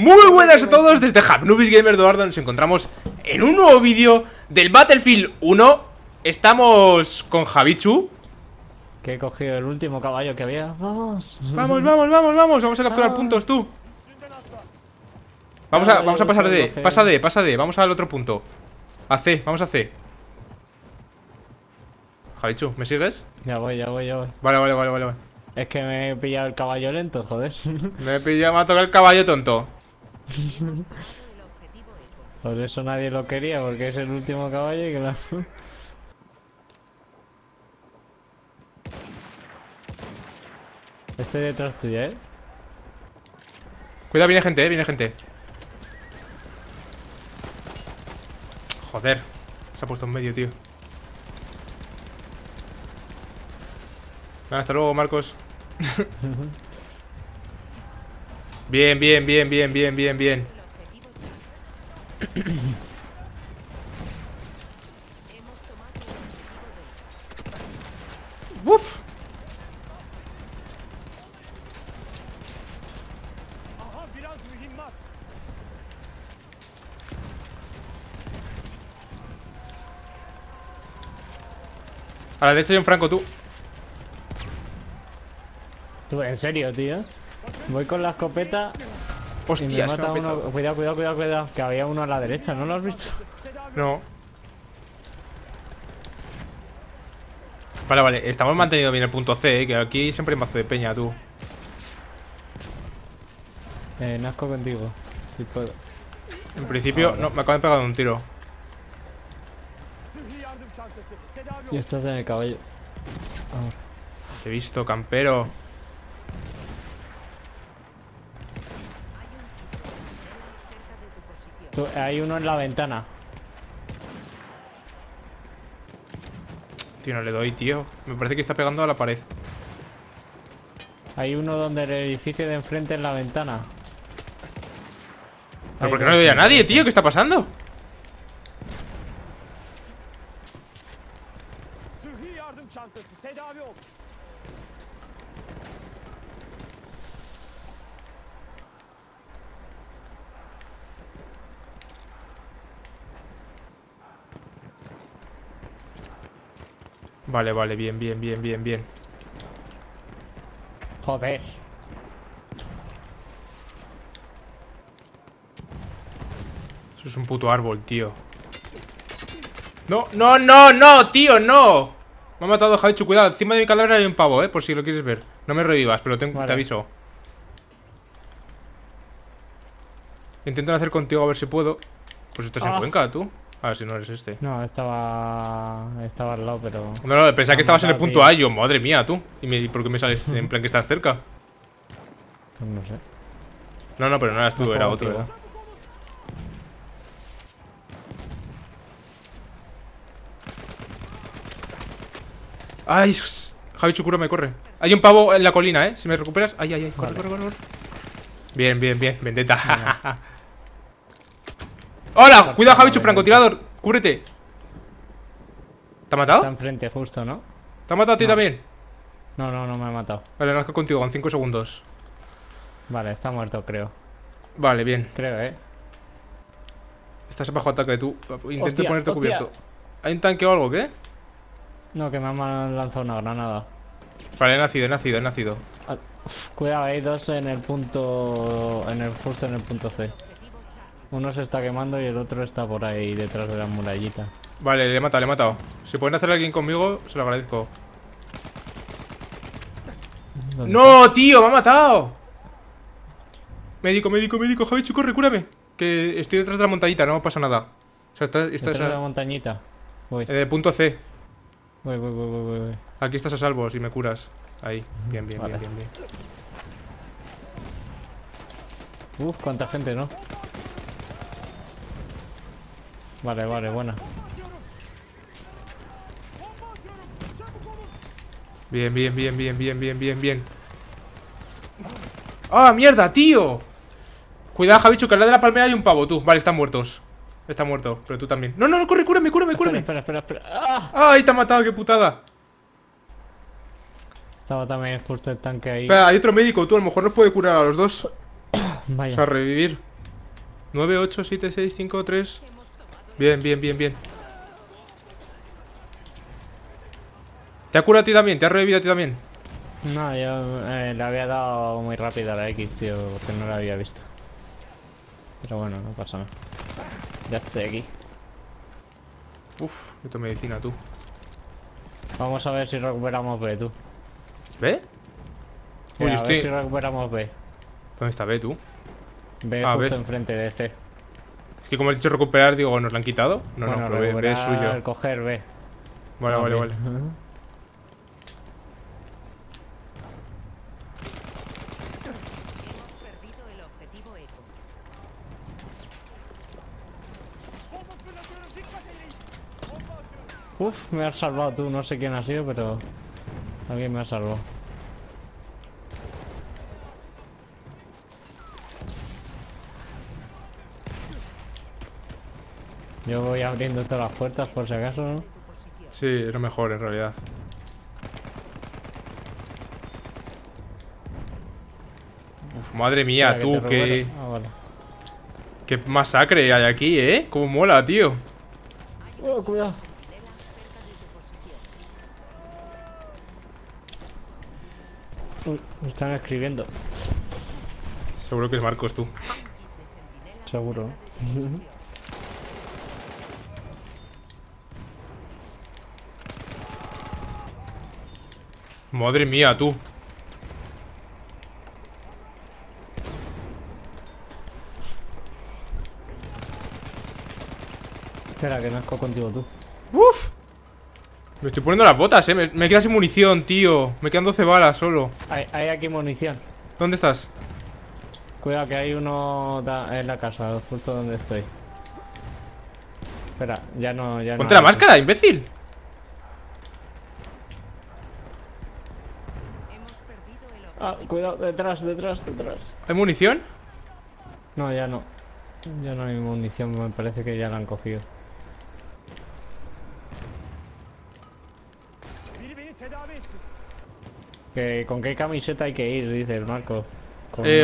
Muy buenas a todos, desde Hapnubis Gamer Eduardo. Nos encontramos en un nuevo vídeo del Battlefield 1. Estamos con Jabichu, que he cogido el último caballo que había. Vamos, vamos, vamos, vamos, vamos. Vamos a capturar puntos, tú. Vamos a pasar de. Pasa de. Vamos al otro punto. A C, vamos a C. Jabichu, ¿me sigues? Ya voy. Vale. Es que me he pillado el caballo lento, joder. Me ha tocado el caballo tonto. Por eso nadie lo quería, porque es el último caballo y que la... Estoy detrás tuya, ¿eh? Cuidado, viene gente, Joder, se ha puesto en medio, tío. Nada, hasta luego, Marcos. Bien. Uf. A la derecha hay un franco, tú. Tú, en serio, tío. Voy con la escopeta. Hostia, me mata uno. Cuidado. Que había uno a la derecha, ¿no lo has visto? No. Vale. Estamos manteniendo bien el punto C, que aquí siempre hay mazo de peña, tú. Nazco contigo, si puedo. En principio, no, me acabo de pegar un tiro. Y estás en el caballo. Te he visto, campero. Hay uno en la ventana. Tío, no le doy, tío. Me parece que está pegando a la pared. Hay uno donde el edificio de enfrente en la ventana. ¿Pero por qué no le doy a nadie, tío? ¿Qué está pasando? Vale, bien. Joder. Eso es un puto árbol, tío. No, tío, no. Me ha matado, Javichu, cuidado. Encima de mi cadáver hay un pavo, por si lo quieres ver. No me revivas, pero vale. Te aviso. Intento hacer contigo a ver si puedo. Pues estás en Cuenca, tú. A ver si no eres este. No, estaba al lado, pero... No, pensaba que estabas en el punto A, yo, madre mía, tú. ¿Y por qué me sales en plan que estás cerca? No sé. No, pero no eras tú, era otro, ¿verdad? ¡Ay! Javichu, cúrame, corre. Hay un pavo en la colina, ¿eh? Si me recuperas... ¡Ay! Corre. Bien. Vendetta. Venga. ¡Hola! Cuidado, Javichu, francotirador. Cúbrete. ¿Te ha matado? Está enfrente, justo, ¿no? ¿Te ha matado a ti también? No, me ha matado. Vale, nazco contigo en 5 segundos. Vale, está muerto, creo. Vale, bien. Creo, ¿eh? Estás bajo ataque, tú. Intento ponerte cubierto. ¿Hay un tanque o algo, qué? No, que me han lanzado una granada. Vale, he nacido. Cuidado, hay dos en el punto... justo en el punto C. Uno se está quemando y el otro está por ahí detrás de la murallita. Vale, le he matado. Si pueden hacer alguien conmigo, se lo agradezco. ¡No, tío! ¡Me ha matado! Médico, Javichu, corre, cúrame. Que estoy detrás de la montañita, no pasa nada. O sea, está detrás de la montañita. Voy. Punto C. Voy. Aquí estás a salvo si me curas. Ahí, bien. Uf, cuánta gente, ¿no? Vale, buena. Bien. ¡Ah, mierda, tío! Cuidado, Javichu, que al lado de la palmera hay un pavo, tú. Vale, están muertos. Está muerto, pero tú también. No, corre, cúrame. Espera. ¡Ay, te ha matado, qué putada! Estaba también justo el tanque ahí. Espera, hay otro médico, tú. A lo mejor nos puede curar a los dos. Vaya. O sea, revivir. 9, 8, 7, 6, 5, 3. Bien, bien, bien, bien. ¿Te ha curado a ti también? ¿Te ha revivido a ti también? No, yo le había dado muy rápida la X, tío, porque no la había visto. Pero bueno, no pasa nada. Ya estoy aquí. Uf, esto es medicina, tú. Vamos a ver si recuperamos B, tú. ¿B? Uy, a ver si recuperamos B. ¿Dónde está B, tú? B justo enfrente de C. Es que como he dicho recuperar, digo, ¿nos la han quitado? No, bueno, no, pero B es suyo. Coger B. Vale, vale, vale. Uf, me has salvado tú, no sé quién ha sido, pero alguien me ha salvado. Yo voy abriendo todas las puertas por si acaso, ¿no? Sí, es lo mejor en realidad. Uf, madre mía, mira, tú, que... Ah, vale. Qué masacre hay aquí, ¿eh? Cómo mola, tío. Oh, cuidado. Uy, me están escribiendo. Seguro que es Marcos, tú. Seguro. Madre mía, tú. Espera, que nazco contigo, tú. ¡Uf! Me estoy poniendo las botas, eh. Me queda sin munición, tío. Me quedan 12 balas solo. Hay aquí munición. ¿Dónde estás? Cuidado, que hay uno en la casa, justo donde estoy. Espera, ya no. Ya ponte no la máscara, imbécil. Ah, cuidado, detrás, detrás, detrás. ¿Hay munición? No, ya no. Ya no hay munición, me parece que ya la han cogido. ¿Que con qué camiseta hay que ir? Dice el Marco.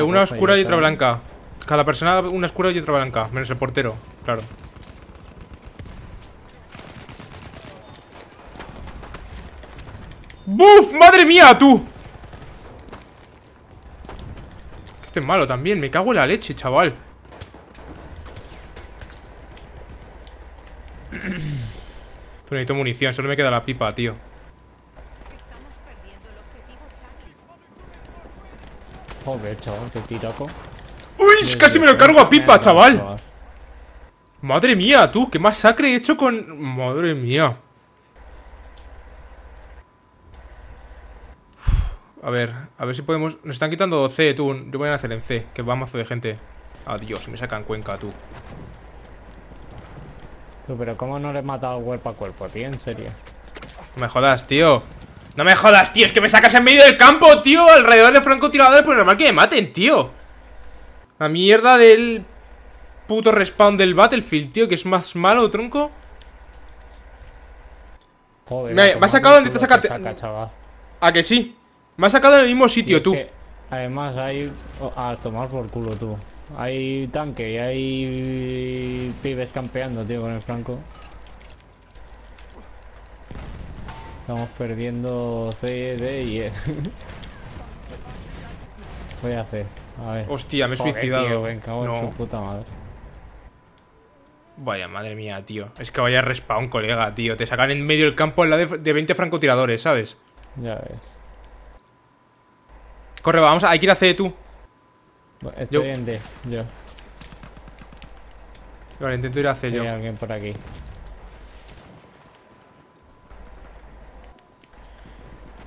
Una oscura y otra blanca. Cada persona una oscura y otra blanca, menos el portero, claro. ¡Buf! ¡Madre mía, tú! Malo también, me cago en la leche, chaval. Pero necesito munición, solo me queda la pipa, tío. Estamos perdiendo el objetivo, Charlie. Joder, chaval, qué tiraco. ¡Uy! Casi me lo cargo a pipa, chaval. Madre mía, tú, qué masacre he hecho con... Madre mía. A ver si podemos... Nos están quitando C, tú. Yo voy a hacer en C, que va mazo de gente. Adiós, me sacan Cuenca, tú. Tú, pero ¿cómo no le he matado cuerpo a cuerpo, tío? En serio. No me jodas, tío. No me jodas, tío. Es que me sacas en medio del campo, tío. Alrededor de francotiradores, pues normal que me maten, tío. La mierda del... puto respawn del Battlefield, tío. Que es más malo, tronco. Joder. Me ha sacado donde te saca, chaval. ¿A que sí? Me has sacado en el mismo sitio, tú. Además, hay... A tomar por culo, tú. Hay tanque y hay... pibes campeando, tío, con el franco. Estamos perdiendo C, D y E. Voy a hacer. A ver. Hostia, me he suicidado. Tío, ven, cago en su puta madre. Vaya, madre mía, tío. Es que vaya respawn, colega, tío. Te sacan en medio del campo en la de 20 francotiradores, ¿sabes? Ya ves. Corre, vamos, hay que ir a C, tú. Estoy en D, yo. Vale, intento ir a C, yo. Hay alguien por aquí.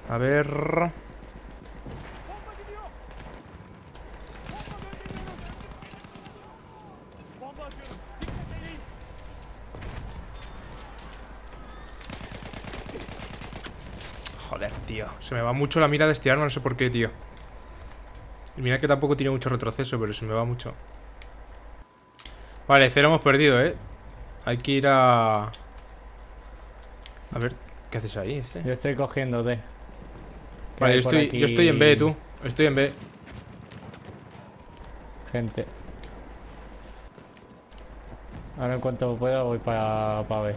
A ver... Joder, tío. Se me va mucho la mira de este arma, no sé por qué, tío. Mira que tampoco tiene mucho retroceso, pero se me va mucho. Vale, cero hemos perdido, ¿eh? Hay que ir a... A ver, ¿qué haces ahí, este? Yo estoy cogiendo D. Vale, yo estoy en B, tú. Estoy en B. Gente. Ahora en cuanto pueda voy para B. A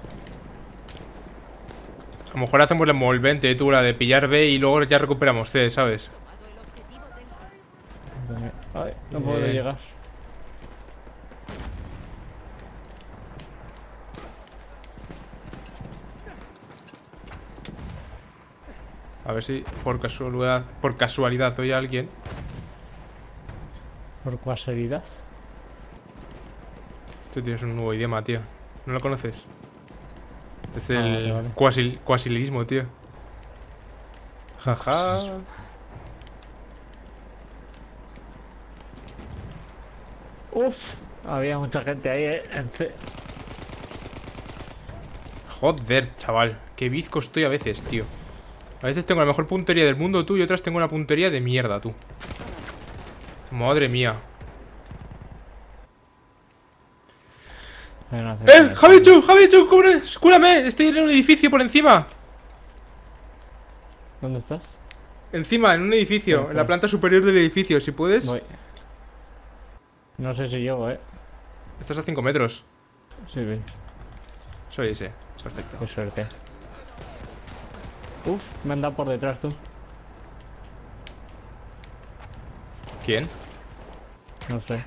lo mejor hacemos la envolvente, tú, la de pillar B y luego ya recuperamos C, ¿sabes? Ay, no puedo llegar. A ver si por casualidad oye a alguien. ¿Por casualidad? Tú tienes un nuevo idioma, tío. ¿No lo conoces? Es el cuasilismo, vale. Tío. Jaja. Ja. Uf, había mucha gente ahí, en C. Joder, chaval. Qué bizco estoy a veces, tío. A veces tengo la mejor puntería del mundo, tú, y otras tengo una puntería de mierda, tú. Madre mía. No sé. ¡Jabichu! ¡Cúrame! Estoy en un edificio por encima. ¿Dónde estás? Encima, en un edificio. En la planta superior del edificio, si puedes. Voy. No sé si llego, Estás a 5 metros. Sí, bien. Soy ese. Perfecto. Qué suerte. Uf, me han dado por detrás, tú. ¿Quién? No sé.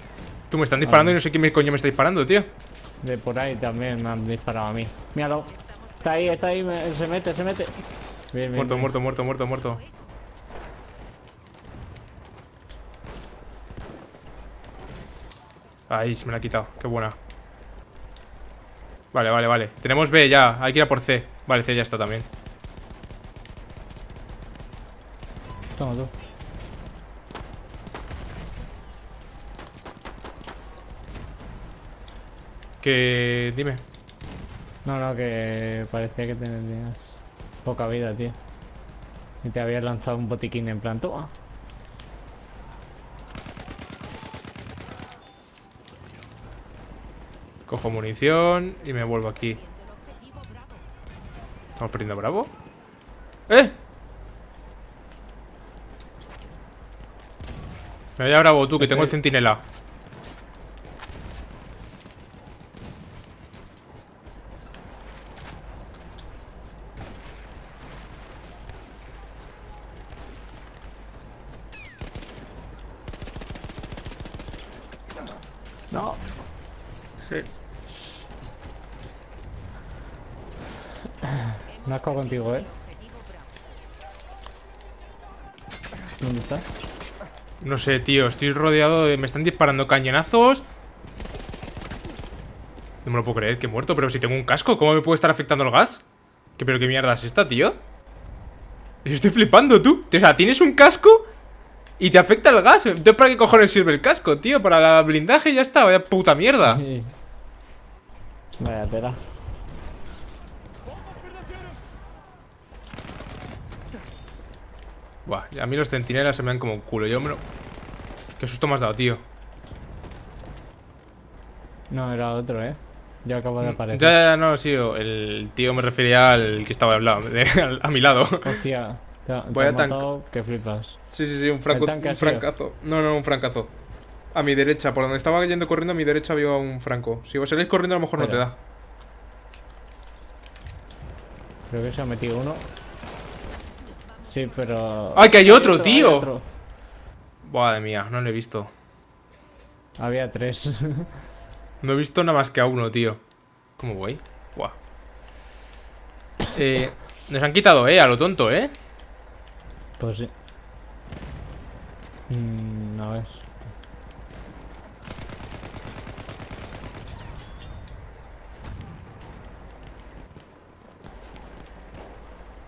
Tú, me están disparando y no sé quién coño me está disparando, tío. De por ahí también me han disparado a mí. Míralo. Está ahí, se mete. Bien, muerto, bien. Muerto. Ahí, se me la ha quitado. Qué buena. Vale. Tenemos B ya. Hay que ir a por C. Vale, C ya está también. Toma tú. Que... dime. No, que parecía que tenías poca vida, tío. Y te habías lanzado un botiquín en plan, toma. Cojo munición y me vuelvo aquí. ¿Estamos perdiendo Bravo? ¡Eh! Me voy a Bravo, tú, que tengo el centinela. No. Sí. Me has cagado contigo, ¿Dónde estás? No sé, tío. Estoy rodeado de... Me están disparando cañonazos. No me lo puedo creer que he muerto. Pero si tengo un casco, ¿cómo me puede estar afectando el gas? ¿Pero qué mierda es esta, tío? Yo estoy flipando, tú. O sea, tienes un casco... y te afecta el gas. Entonces, ¿para qué cojones sirve el casco, tío? Para el blindaje y ya está. Vaya puta mierda. Sí. Vaya tela. Buah, a mí los centinelas se me dan como un culo. Yo me lo... Qué susto me has dado, tío. No, era otro, Yo acabo de aparecer. Ya, no, sí. El tío me refería al que estaba al lado, a mi lado. Hostia. Voy a tanque. Que flipas. Sí, un francazo. No, un francazo. A mi derecha, por donde estaba yendo corriendo, a mi derecha había un franco. Si vos salís corriendo, a lo mejor no te da. Creo que se ha metido uno. Sí, pero... ¡Ay, que hay otro, tío! Madre mía, no lo he visto. Había tres. No he visto nada más que a uno, tío. ¿Cómo voy? Buah. Nos han quitado, a lo tonto, Pues sí. A ver.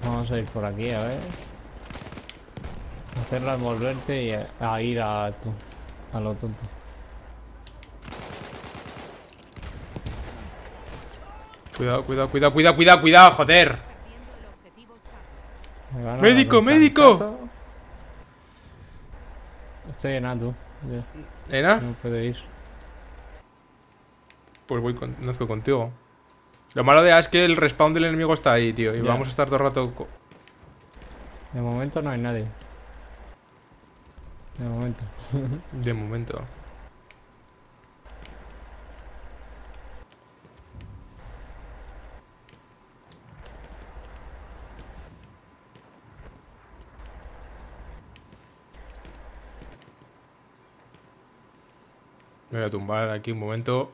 Vamos a ir por aquí, a ver. Hacerla envolverte y a ir a lo tonto. Cuidado, joder. ¡Médico! Estoy en A, tú. ¿En A? No puedo ir. Pues voy contigo. Lo malo de A es que el respawn del enemigo está ahí, tío. Y vamos a estar todo el rato... De momento no hay nadie. De momento. De momento. Me voy a tumbar aquí un momento.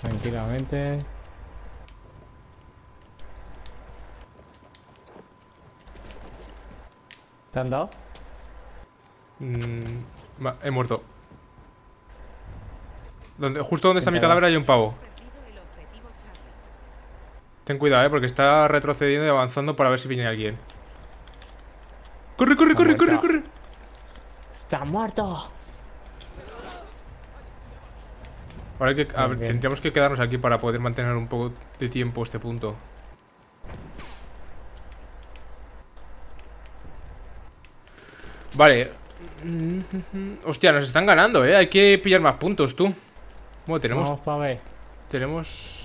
Tranquilamente. ¿Te han dado? He muerto. Justo donde está mi cadáver hay un pavo. Ten cuidado, porque está retrocediendo y avanzando para ver si viene alguien. ¡Corre, corre, corre, corre, corre! ¡Está muerto! Ahora que, a ver, tendríamos que quedarnos aquí para poder mantener un poco de tiempo este punto. Vale. Hostia, nos están ganando, ¿eh? Hay que pillar más puntos, tú. Bueno, tenemos... Vamos para ver. Tenemos...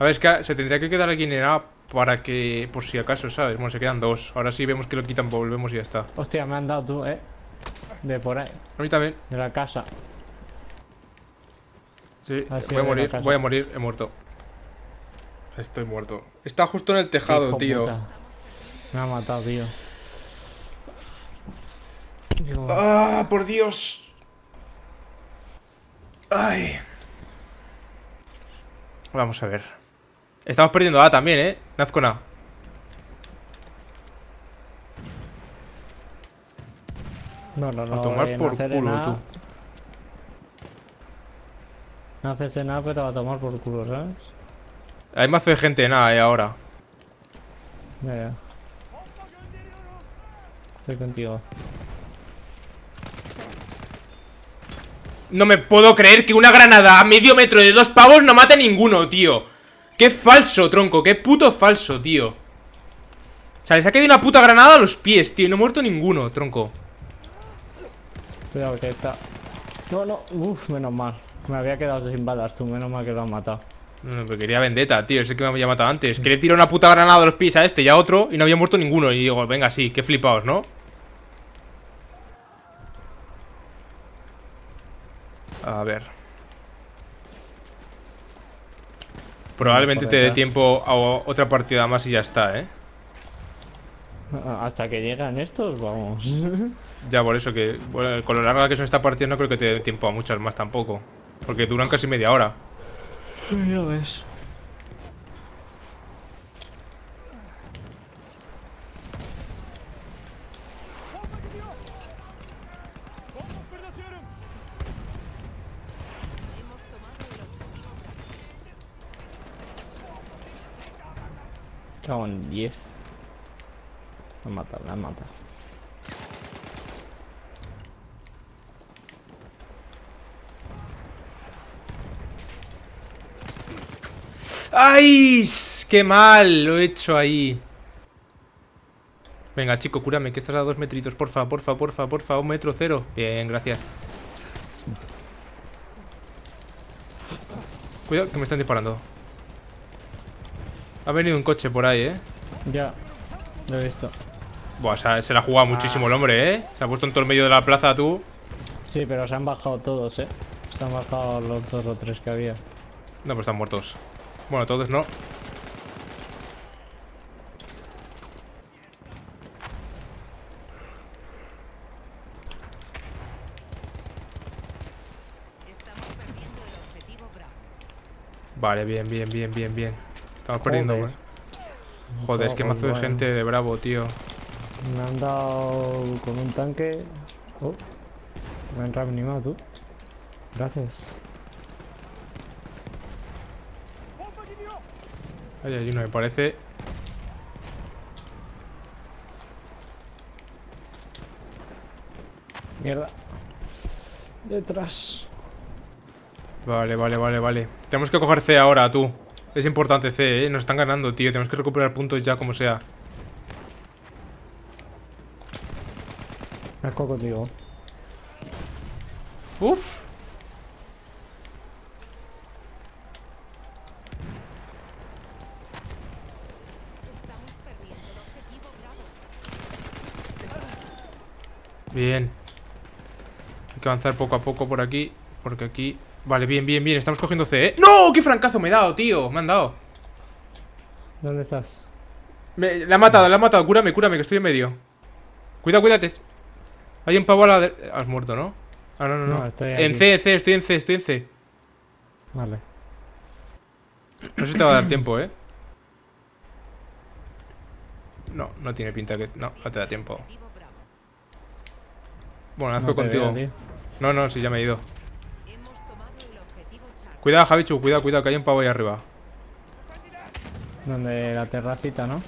A ver, es que se tendría que quedar aquí en A para que... Por si acaso, ¿sabes? Bueno, se quedan dos. Ahora sí vemos que lo quitan, volvemos y ya está. Hostia, me han dado tú, ¿eh? De por ahí. A mí también. De la casa. Sí, voy a morir, voy a morir. He muerto. Estoy muerto. Está justo en el tejado, tío. Puta. Me ha matado, tío. Digo... ¡Ah, por Dios! ¡Ay! Vamos a ver. Estamos perdiendo A también, ¿eh? Naz con A. No, no, no. A tomar por culo, tú. No haces en A, pero te va a tomar por culo, ¿sabes? Hay mazo de gente en A, ahora. Ya, ya. Estoy contigo. No me puedo creer que una granada a medio metro de dos pavos no mate a ninguno, tío. Qué falso, tronco. Qué puto falso, tío. O sea, les ha caído una puta granada a los pies, tío. Y no ha muerto ninguno, tronco. Cuidado que está. No, no. Uf, menos mal. Me había quedado sin balas, tú. Menos mal que lo han matado. No, pero quería vendetta, tío. Ese que me había matado antes. Que le tiró una puta granada a los pies a este y a otro y no había muerto ninguno. Y digo, venga, sí. Qué flipaos, ¿no? A ver. Probablemente te dé tiempo a otra partida más y ya está, ¿eh? Hasta que llegan estos, vamos. Ya, por eso que... Bueno, con lo larga que son estas partidas no creo que te dé tiempo a muchas más tampoco. Porque duran casi media hora. Ya ves. Con 10. La mata, la mata. ¡Ay! ¡Qué mal! Lo he hecho ahí. Venga, chico, cúrame, que estás a 2 metritos. Porfa, porfa, porfa, porfa. 1,0 metro. Bien, gracias. Cuidado, que me están disparando. Ha venido un coche por ahí, ¿eh? Ya, lo he visto. Buah, se la ha jugado muchísimo el hombre, ¿eh? Se ha puesto en todo el medio de la plaza, tú. Sí, pero se han bajado todos, ¿eh? Se han bajado los 2 o 3 que había. No, pues están muertos. Bueno, todos no. Vale, bien, bien, bien, bien, bien. Estamos perdiendo, güey. Joder, es que mazo de gente de bravo, tío. Me han dado con un tanque. Oh. Me han reanimado, tú. Gracias. Ahí hay uno, me parece. Mierda. Detrás. Vale, vale, vale, vale. Tenemos que coger C ahora, tú. Es importante C, ¿eh? Nos están ganando, tío. Tenemos que recuperar puntos ya, como sea. Me asco contigo. Uf. Bien. Hay que avanzar poco a poco por aquí. Porque aquí... Vale, bien, bien, bien. Estamos cogiendo C, ¿eh? ¡No! ¡Qué francazo me he dado, tío! Me han dado. ¿Dónde estás? La ha matado, la ha matado. Cúrame, cúrame, que estoy en medio. Cuidado, cuídate. Hay un pavo a la... Has muerto, ¿no? Ah, no, no, no. En C, estoy en C. Vale. No sé si te va a dar tiempo, ¿eh? No, no tiene pinta que... No, no te da tiempo. Bueno, hazlo contigo. No, no, sí, ya me he ido. Cuidado, Jabichu, cuidado, que hay un pavo ahí arriba. Donde la terracita, ¿no?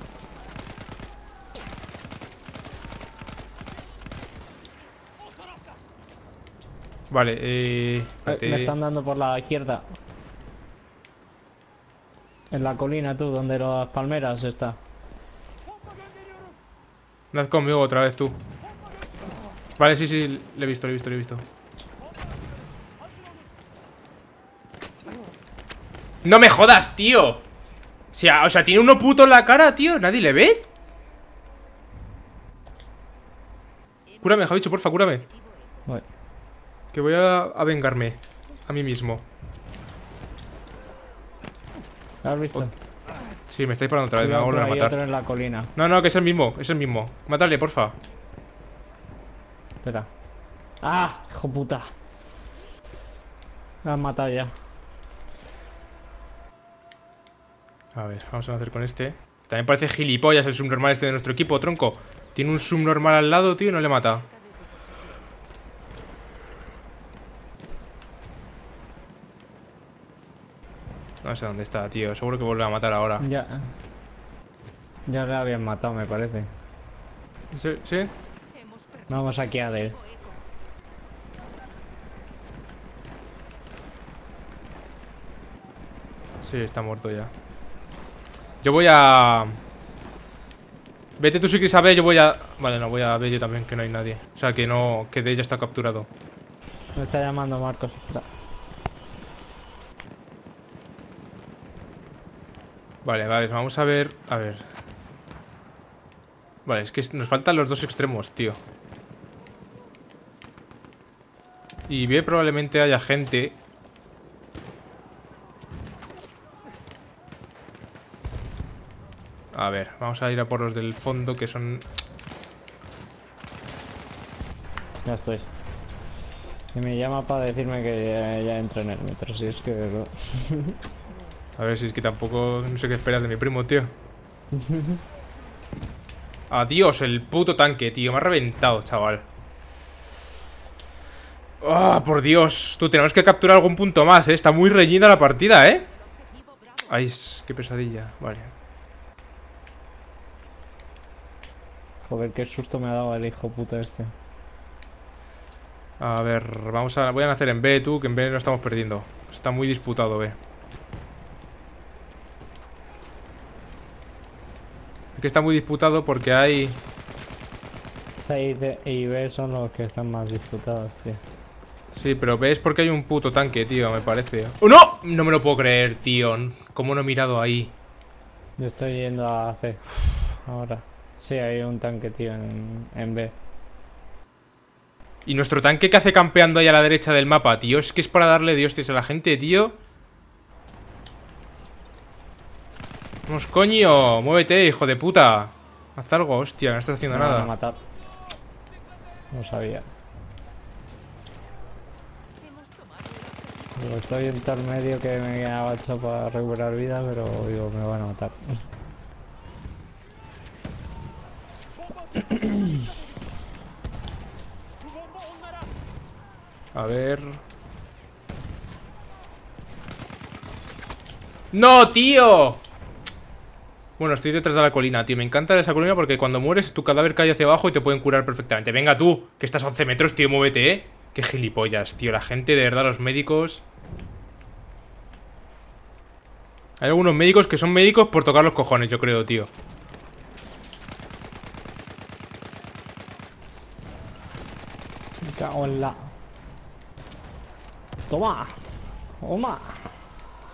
Vale, me están dando por la izquierda. En la colina, tú, donde las palmeras está. Haz conmigo otra vez, tú. Vale, sí, le he visto. ¡No me jodas, tío! O sea, tiene uno puto en la cara, tío. ¿Nadie le ve? Cúrame, Javichu, porfa, cúrame. Voy. Que voy a vengarme a mí mismo. ¿Lo has visto? Sí, me estáis parando otra vez. Me voy a matar. Otro en la colina. No, no, que es el mismo, Mátale, porfa. Espera. ¡Ah! ¡Hijo puta! Me han matado ya. A ver, vamos a hacer con este. También parece gilipollas el subnormal este de nuestro equipo, tronco. Tiene un subnormal al lado, tío, y no le mata. No sé dónde está, tío. Seguro que vuelve a matar ahora. Ya le habían matado, me parece. ¿Sí? Vamos aquí a él. Sí, está muerto ya. Yo voy a... Vete tú si quieres a B, yo voy a... Vale, no, voy a B yo también, que no hay nadie. O sea, que no... Que D ya está capturado. Me está llamando Marcos. Vale, vamos a ver... A ver... Vale, es que nos faltan los dos extremos, tío. Y B probablemente haya gente... A ver, vamos a ir a por los del fondo, que son... Ya estoy. Y me llama para decirme que ya entro en el metro, si es que... A ver, si es que tampoco... No sé qué esperas de mi primo, tío. Adiós, el puto tanque, tío. Me ha reventado, chaval. ¡Ah, por Dios! Tú, tenemos que capturar algún punto más, ¿eh? Está muy reñida la partida, ¿eh? Ay, qué pesadilla. Vale. Joder, qué susto me ha dado el hijo puta este. A ver, voy a nacer en B, tú, que en B no estamos perdiendo. Está muy disputado B. Es que está muy disputado porque hay... C y B son los que están más disputados, tío. Sí, pero B es porque hay un puto tanque, tío, me parece. ¡Oh, no! No me lo puedo creer, tío. ¿Cómo no he mirado ahí? Yo estoy yendo a C ahora. Sí, hay un tanque, tío, en B. ¿Y nuestro tanque que hace campeando ahí a la derecha del mapa, tío? Es que es para darle diostes a la gente, tío. ¡Vamos, coño! ¡Muévete, hijo de puta! Haz algo, hostia, no estás haciendo nada. No, matar. No sabía. Pero estoy en tal medio que me he agachado para recuperar vida, pero digo, me van a matar. A ver... ¡No, tío! Bueno, estoy detrás de la colina, tío. Me encanta esa colina porque cuando mueres tu cadáver cae hacia abajo y te pueden curar perfectamente. Venga tú, que estás a 11 metros, tío, muévete, ¿eh? Qué gilipollas, tío. La gente, de verdad, los médicos... Hay algunos médicos que son médicos por tocar los cojones, yo creo, tío. Hola. Toma. Toma.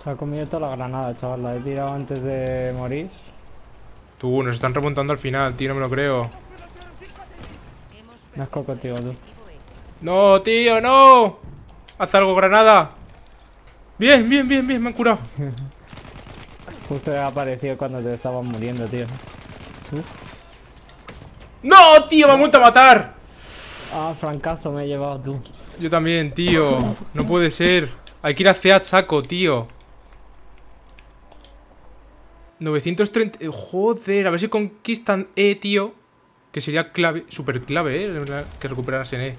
Se ha comido toda la granada, chaval. La he tirado antes de morir. Tú, nos están remontando al final, tío. No me lo creo. Me has cocoteado, tío, tú. No, tío, no. Haz algo, granada. Bien. Me han curado. Justo ha aparecido cuando te estaban muriendo, tío. Uf. ¡No, tío! ¡Me han vuelto a matar! Ah, francazo me he llevado, tú. Yo también, tío. No puede ser. Hay que ir hacia saco, tío. 930... Joder, a ver si conquistan E, tío. Que sería clave, súper clave, que recuperaras en E.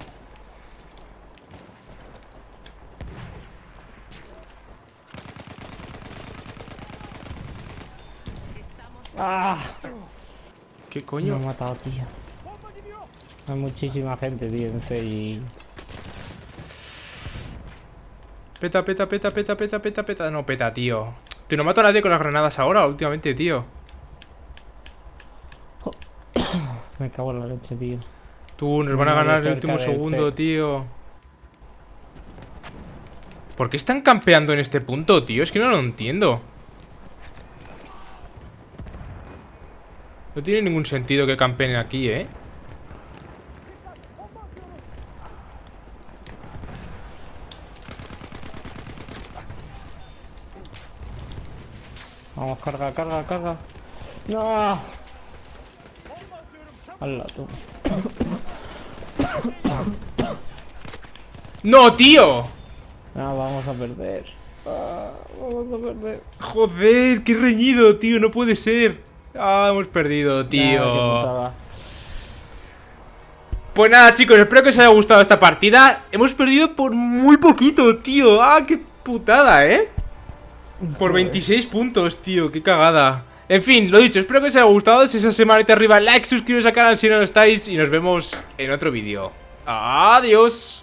¡Ah! ¿Qué coño? Me ha matado, tío. Hay muchísima gente, tío, en C y... Peta, peta, peta, peta, peta, peta, peta. No, peta, tío. Tío, no mato a nadie con las granadas ahora, últimamente, tío. Me cago en la leche, tío. Tú, nos van a ganar el último segundo, tío. ¿Por qué están campeando en este punto, tío? Es que no lo entiendo. No tiene ningún sentido que campeen aquí, ¿eh? Vamos, carga, carga, carga. ¡No! ¡Hala, tú! ¡No, tío! No, vamos a perder. Vamos a perder. Joder, qué reñido, tío. No puede ser. Ah, hemos perdido, tío. Nada, pues nada, chicos, espero que os haya gustado esta partida. Hemos perdido por muy poquito, tío. Ah, qué putada, ¿eh? Por 26 puntos, tío, qué cagada. En fin, lo dicho, espero que os haya gustado. Si es así, manita arriba, like, suscribiros al canal si no lo estáis. Y nos vemos en otro vídeo. Adiós.